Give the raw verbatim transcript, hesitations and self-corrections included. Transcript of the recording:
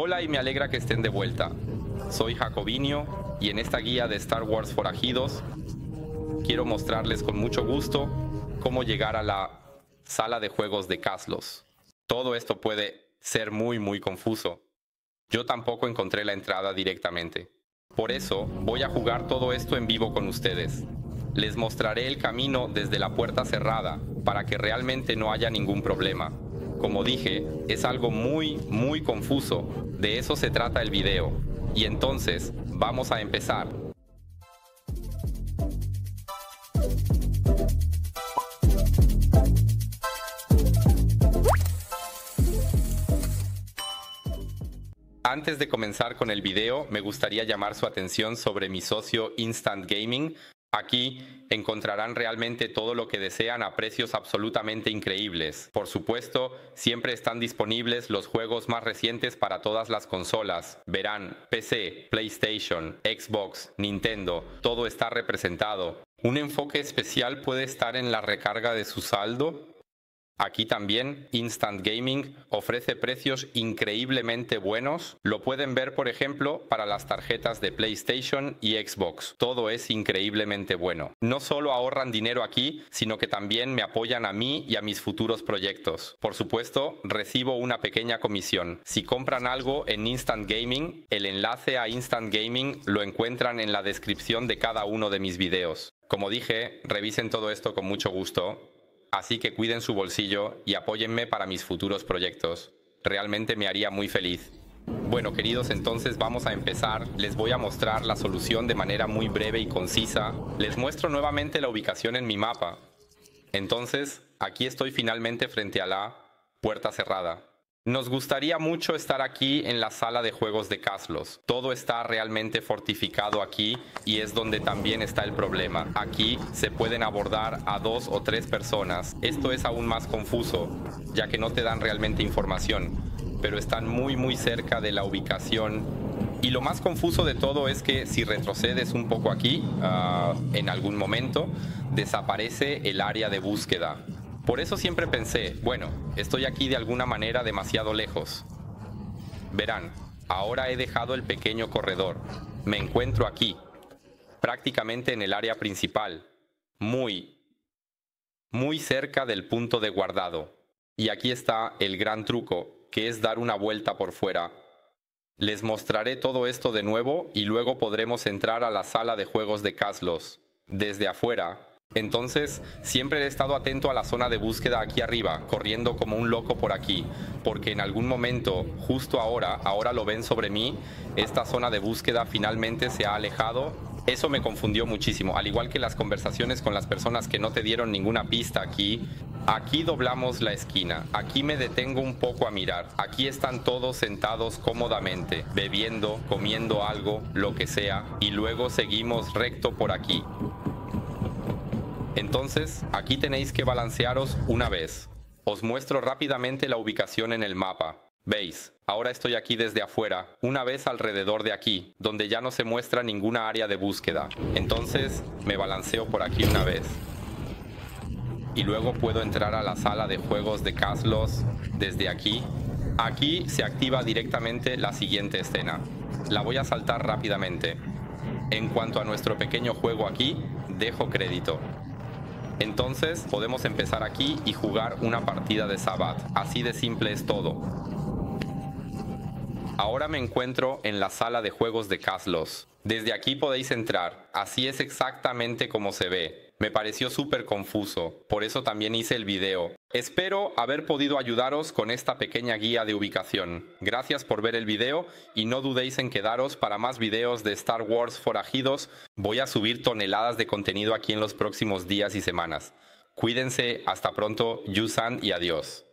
Hola y me alegra que estén de vuelta. Soy Kowinjo y en esta guía de Star Wars Forajidos quiero mostrarles con mucho gusto cómo llegar a la sala de juegos de Kaslos. Todo esto puede ser muy muy confuso. Yo tampoco encontré la entrada directamente. Por eso voy a jugar todo esto en vivo con ustedes. Les mostraré el camino desde la puerta cerrada para que realmente no haya ningún problema. Como dije, es algo muy, muy confuso. De eso se trata el video. Y entonces, vamos a empezar. Antes de comenzar con el video, me gustaría llamar su atención sobre mi socio Instant Gaming. Aquí encontrarán realmente todo lo que desean a precios absolutamente increíbles. Por supuesto, siempre están disponibles los juegos más recientes para todas las consolas. Verán, P C, PlayStation, Xbox, Nintendo, todo está representado. Un enfoque especial puede estar en la recarga de su saldo. Aquí también Instant Gaming ofrece precios increíblemente buenos. Lo pueden ver, por ejemplo, para las tarjetas de PlayStation y Xbox. Todo es increíblemente bueno. No solo ahorran dinero aquí, sino que también me apoyan a mí y a mis futuros proyectos. Por supuesto, recibo una pequeña comisión. Si compran algo en Instant Gaming, el enlace a Instant Gaming lo encuentran en la descripción de cada uno de mis videos. Como dije, revisen todo esto con mucho gusto. Así que cuiden su bolsillo y apóyenme para mis futuros proyectos. Realmente me haría muy feliz. Bueno, queridos, entonces vamos a empezar. Les voy a mostrar la solución de manera muy breve y concisa. Les muestro nuevamente la ubicación en mi mapa. Entonces, aquí estoy finalmente frente a la puerta cerrada. Nos gustaría mucho estar aquí en la sala de juegos de Kaslos. Todo está realmente fortificado aquí y es donde también está el problema. Aquí se pueden abordar a dos o tres personas. Esto es aún más confuso, ya que no te dan realmente información, pero están muy muy cerca de la ubicación. Y lo más confuso de todo es que si retrocedes un poco aquí, uh, en algún momento, desaparece el área de búsqueda. Por eso siempre pensé, bueno, estoy aquí de alguna manera demasiado lejos. Verán, ahora he dejado el pequeño corredor. Me encuentro aquí, prácticamente en el área principal, muy, muy cerca del punto de guardado. Y aquí está el gran truco, que es dar una vuelta por fuera. Les mostraré todo esto de nuevo y luego podremos entrar a la sala de juegos de Kaslos. Desde afuera. Entonces, siempre he estado atento a la zona de búsqueda aquí arriba, corriendo como un loco por aquí, porque en algún momento, justo ahora, ahora lo ven sobre mí, esta zona de búsqueda finalmente se ha alejado. Eso me confundió muchísimo, al igual que las conversaciones con las personas que no te dieron ninguna pista aquí. Aquí doblamos la esquina, aquí me detengo un poco a mirar, aquí están todos sentados cómodamente, bebiendo, comiendo algo, lo que sea, y luego seguimos recto por aquí. Entonces, aquí tenéis que balancearos una vez. Os muestro rápidamente la ubicación en el mapa. ¿Veis? Ahora estoy aquí desde afuera, una vez alrededor de aquí, donde ya no se muestra ninguna área de búsqueda. Entonces, me balanceo por aquí una vez. Y luego puedo entrar a la sala de juegos de Kaslos desde aquí. Aquí se activa directamente la siguiente escena. La voy a saltar rápidamente. En cuanto a nuestro pequeño juego aquí, dejo crédito. Entonces podemos empezar aquí y jugar una partida de Sabacc. Así de simple es todo. Ahora me encuentro en la sala de juegos de Kaslos. Desde aquí podéis entrar. Así es exactamente como se ve. Me pareció súper confuso. Por eso también hice el video. Espero haber podido ayudaros con esta pequeña guía de ubicación. Gracias por ver el video y no dudéis en quedaros para más videos de Star Wars Forajidos. Voy a subir toneladas de contenido aquí en los próximos días y semanas. Cuídense, hasta pronto, yusan y adiós.